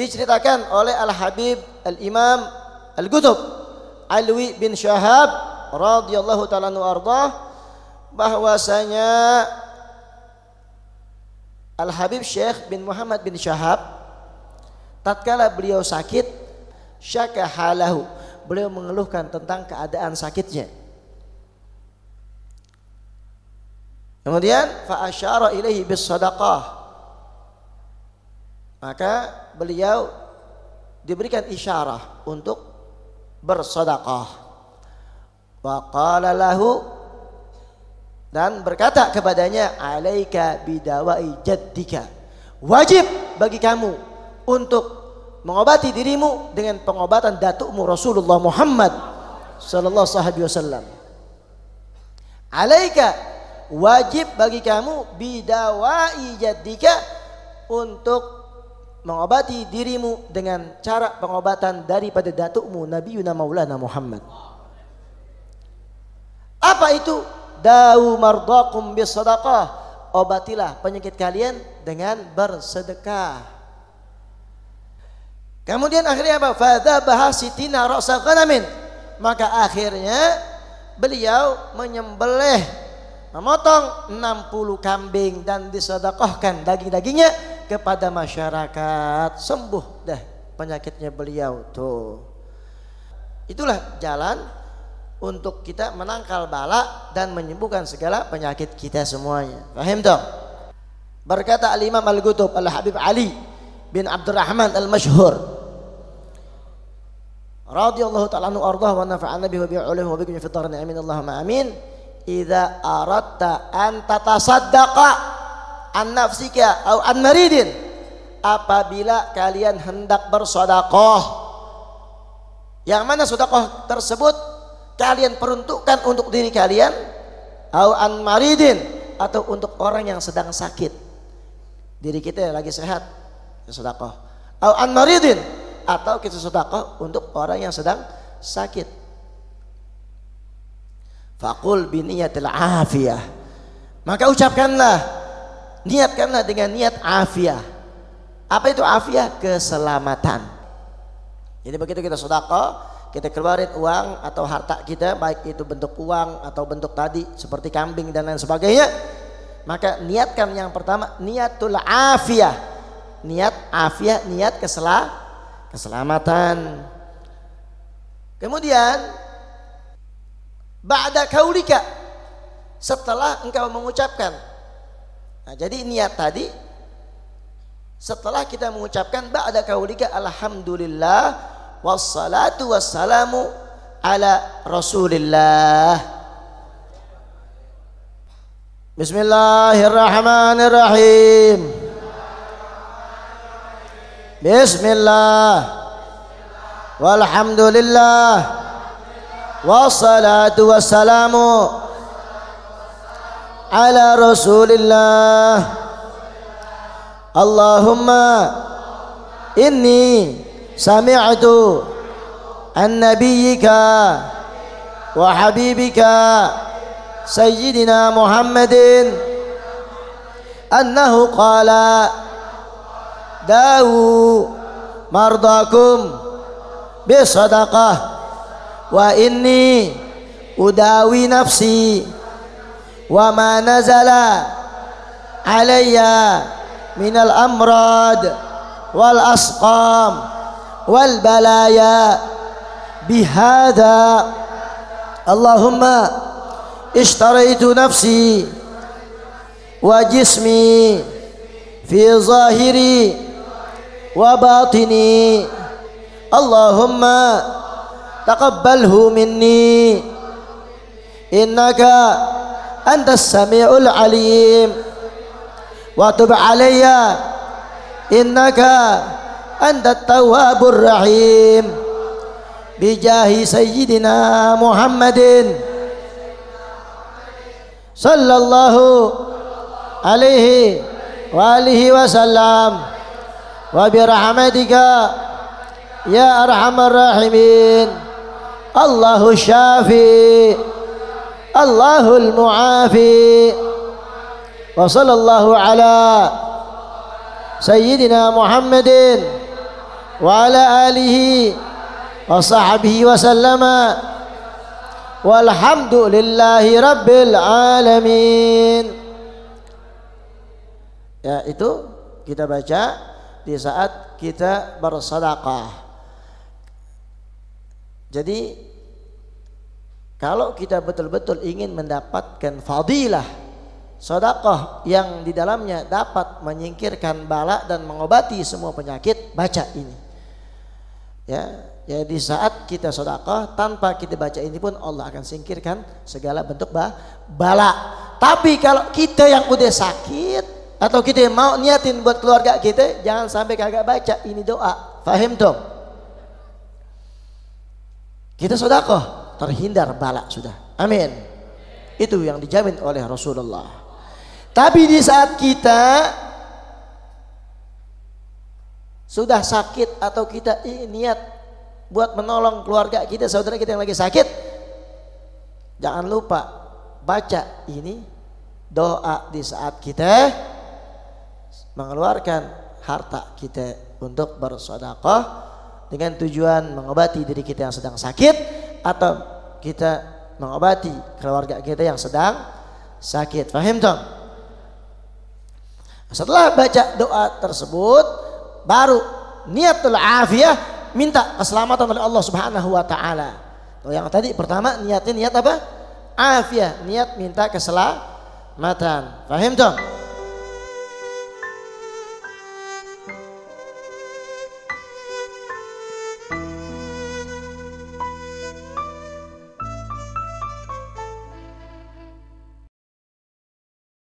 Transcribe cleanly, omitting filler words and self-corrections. diceritakan oleh Al-Habib Al-Imam al-Gudub Alwi bin Shahab radhiyallahu ta'ala anhu ardah, bahwasanya Al-Habib Syekh bin Muhammad bin Shahab tatkala beliau sakit, syakahalahu, beliau mengeluhkan tentang keadaan sakitnya. Kemudian fa asyara ilaihi bis sadaqah, maka beliau diberikan isyarah untuk bersedekah. Wa qala lahu, dan berkata kepadanya, alaika bidawai jaddika, wajib bagi kamu untuk mengobati dirimu dengan pengobatan datukmu Rasulullah Muhammad sallallahu alaihi wasallam. Alaika, wajib bagi kamu bidawai jaddika, untuk mengobati dirimu dengan cara pengobatan daripada datukmu Nabiyuna Maulana Muhammad. Apa itu? Dawu mardakum bisadaqah, obatilah penyakit kalian dengan bersedekah. Kemudian akhirnya apa? Fadzabaha sitina ra'sa ghanamin, maka akhirnya beliau menyembelih, memotong 60 kambing dan disedekahkan daging-dagingnya kepada masyarakat. Sembuh dah penyakitnya beliau tuh. Itulah jalan untuk kita menangkal bala dan menyembuhkan segala penyakit kita semuanya. Paham dong? Berkata Al-Imam Al-Gutub Al-Habib Ali bin Abdurrahman al-mashhur radhiyallahu ta'ala anhu ardhah wa nafa'ana bihi wa bi'ulumihi wa bikum fi ad-dharain amin Allahumma amin. Idza aratta an tatasaddaqa an nafsika aw an maridin, apabila kalian hendak bersedekah, yang mana sedekah tersebut kalian peruntukkan untuk diri kalian, aw an maridin, atau untuk orang yang sedang sakit. Diri kita lagi sehat, sedekah. Aw an maridin, atau kita sedekah untuk orang yang sedang sakit. Faqul biniyatil afiyah, maka ucapkanlah, niatkanlah dengan niat afiyah. Apa itu afiyah? Keselamatan. Jadi begitu kita sedekah, kita keluarin uang atau harta kita, baik itu bentuk uang atau bentuk tadi seperti kambing dan lain sebagainya, maka niatkan yang pertama niatul afiyah, niat afiyah, niat keselamatan. Kemudian ba'da kaulika, setelah engkau mengucapkan. Nah, jadi niat tadi setelah kita mengucapkan ba'da kaulika, alhamdulillah wassalatu wassalamu ala Rasulillah. Bismillahirrahmanirrahim. Bismillah. Walhamdulillah wassalatu wassalamu ala Rasulillah. Allahumma inni sami'tu an nabiyyika wa habibika sayyidina Muhammadin annahu qala dawu mardakum bisadaqah wa inni udawi nafsi wa ma nazala alayya minal amrad wal asqam wal balaya bihada Allahumma ishtaraitu nafsi wa jismi fi zahiri wa batini Allahumma taqabbalhu minni innaka antas sami'ul alim wa tub alayya innaka antat tawwabur rahim bijahi sayyidina Muhammadin sallallahu alaihi wa alihi wasallam wa bi rahmatika ya arhamar rahimin. Allahu syafi, Allahul mu'afi, wa sallallahu ala sayyidina Muhammadin wa ala alihi wa sahbihi wa sallama walhamdulillahi rabbil alamin. Ya, itu kita baca di saat kita bersedekah. Jadi kalau kita betul-betul ingin mendapatkan fadilah sedekah yang di dalamnya dapat menyingkirkan bala dan mengobati semua penyakit, baca ini. Ya, di saat kita sedekah tanpa kita baca ini pun Allah akan singkirkan segala bentuk bala. Tapi kalau kita yang udah sakit atau kita yang mau niatin buat keluarga kita, jangan sampai kagak baca ini doa. Fahim dong? Kita sedekah terhindar bala sudah. Amin. Itu yang dijamin oleh Rasulullah. Tapi di saat kita sudah sakit atau kita niat buat menolong keluarga kita, saudara kita yang lagi sakit, jangan lupa baca ini doa di saat kita mengeluarkan harta kita untuk bersedekah dengan tujuan mengobati diri kita yang sedang sakit atau kita mengobati keluarga kita yang sedang sakit. Paham dong? Setelah baca doa tersebut, baru niatul afiyah, minta keselamatan oleh Allah Subhanahu wa taala. Yang tadi pertama niatnya niat apa? Afiyah, niat minta keselamatan. Paham dong?